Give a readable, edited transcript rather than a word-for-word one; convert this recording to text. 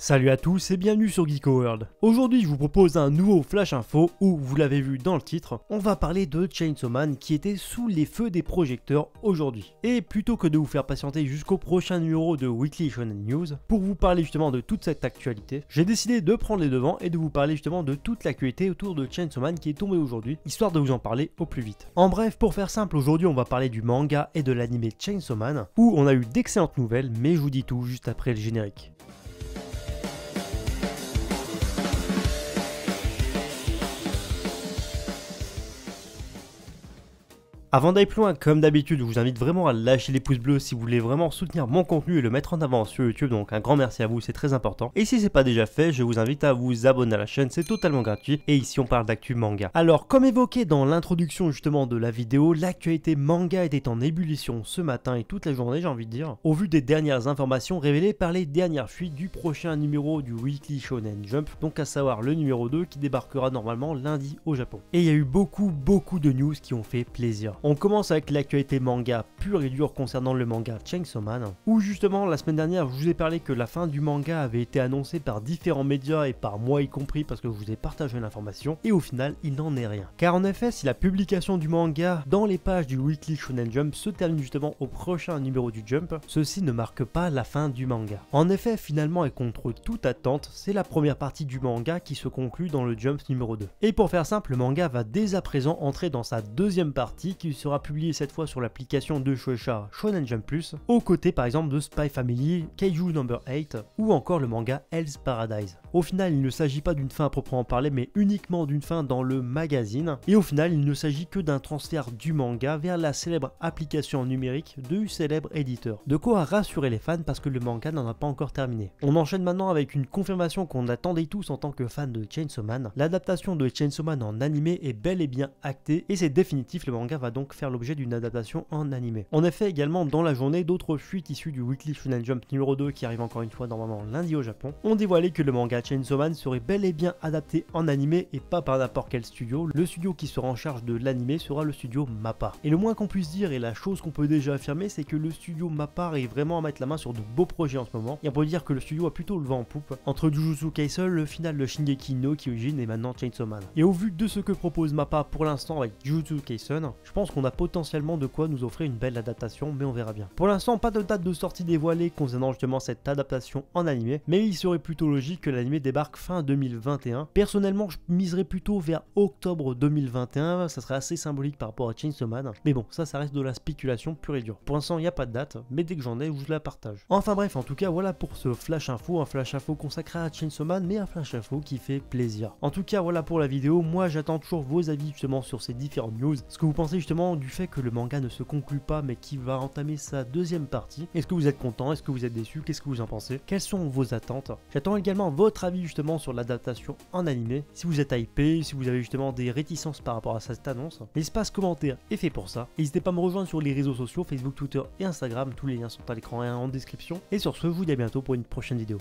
Salut à tous et bienvenue sur Geeko World. Aujourd'hui je vous propose un nouveau Flash Info où, vous l'avez vu dans le titre, on va parler de Chainsaw Man qui était sous les feux des projecteurs aujourd'hui. Et plutôt que de vous faire patienter jusqu'au prochain numéro de Weekly Shonen News, pour vous parler justement de toute cette actualité, j'ai décidé de prendre les devants et de vous parler justement de toute l'actualité autour de Chainsaw Man qui est tombée aujourd'hui, histoire de vous en parler au plus vite. En bref, pour faire simple, aujourd'hui on va parler du manga et de l'anime Chainsaw Man, où on a eu d'excellentes nouvelles, mais je vous dis tout juste après le générique. Avant d'aller plus loin, comme d'habitude, je vous invite vraiment à lâcher les pouces bleus si vous voulez vraiment soutenir mon contenu et le mettre en avant sur YouTube, donc un grand merci à vous, c'est très important. Et si c'est pas déjà fait, je vous invite à vous abonner à la chaîne, c'est totalement gratuit, et ici on parle d'actu manga. Alors, comme évoqué dans l'introduction justement de la vidéo, l'actualité manga était en ébullition ce matin et toute la journée, j'ai envie de dire, au vu des dernières informations révélées par les dernières fuites du prochain numéro du Weekly Shonen Jump, donc à savoir le numéro 2 qui débarquera normalement lundi au Japon. Et il y a eu beaucoup de news qui ont fait plaisir. On commence avec l'actualité manga pure et dure concernant le manga Chainsaw Man, où justement la semaine dernière je vous ai parlé que la fin du manga avait été annoncée par différents médias et par moi y compris parce que je vous ai partagé l'information, et au final il n'en est rien. Car en effet, si la publication du manga dans les pages du Weekly Shonen Jump se termine justement au prochain numéro du Jump, ceci ne marque pas la fin du manga. En effet, finalement et contre toute attente, c'est la première partie du manga qui se conclut dans le Jump numéro 2. Et pour faire simple, le manga va dès à présent entrer dans sa deuxième partie qui sera publié cette fois sur l'application de Shueisha Shonen Jump Plus, aux côtés par exemple de Spy Family, Kaiju No. 8 ou encore le manga Hell's Paradise. Au final, il ne s'agit pas d'une fin à proprement parler, mais uniquement d'une fin dans le magazine, et au final il ne s'agit que d'un transfert du manga vers la célèbre application numérique du célèbre éditeur. De quoi rassurer les fans parce que le manga n'en a pas encore terminé. On enchaîne maintenant avec une confirmation qu'on attendait tous en tant que fans de Chainsaw Man, l'adaptation de Chainsaw Man en animé est bel et bien actée, et c'est définitif, le manga va donc faire l'objet d'une adaptation en animé. En effet, également dans la journée, d'autres fuites issues du Weekly Shonen Jump numéro 2 qui arrive encore une fois normalement lundi au Japon, ont dévoilé que le manga Chainsaw Man serait bel et bien adapté en animé et pas par n'importe quel studio. Le studio qui sera en charge de l'animé sera le studio Mappa. Et le moins qu'on puisse dire et la chose qu'on peut déjà affirmer, c'est que le studio Mappa arrive vraiment à mettre la main sur de beaux projets en ce moment, et on peut dire que le studio a plutôt le vent en poupe entre Jujutsu Kaisen, le final de Shingeki no Kyojin et maintenant Chainsaw Man. Et au vu de ce que propose Mappa pour l'instant avec Jujutsu Kaisen, je pense qu'on a potentiellement de quoi nous offrir une belle adaptation, mais on verra bien. Pour l'instant, pas de date de sortie dévoilée concernant justement cette adaptation en animé, mais il serait plutôt logique que l'animé débarque fin 2021. Personnellement, je miserais plutôt vers octobre 2021, ça serait assez symbolique par rapport à Chainsaw Man, mais bon, ça reste de la spéculation pure et dure. Pour l'instant, il n'y a pas de date, mais dès que j'en ai, je vous la partage. Enfin bref, en tout cas, voilà pour ce Flash Info, un Flash Info consacré à Chainsaw Man, mais un Flash Info qui fait plaisir. En tout cas, voilà pour la vidéo, moi j'attends toujours vos avis justement sur ces différentes news, ce que vous pensez justement du fait que le manga ne se conclut pas mais qui va entamer sa deuxième partie. Est-ce que vous êtes content? Est-ce que vous êtes déçu? Qu'est-ce que vous en pensez? Quelles sont vos attentes? J'attends également votre avis justement sur l'adaptation en animé. Si vous êtes hypé, si vous avez justement des réticences par rapport à cette annonce, l'espace commentaire est fait pour ça. N'hésitez pas à me rejoindre sur les réseaux sociaux, Facebook, Twitter et Instagram. Tous les liens sont à l'écran et en description. Et sur ce, je vous dis à bientôt pour une prochaine vidéo.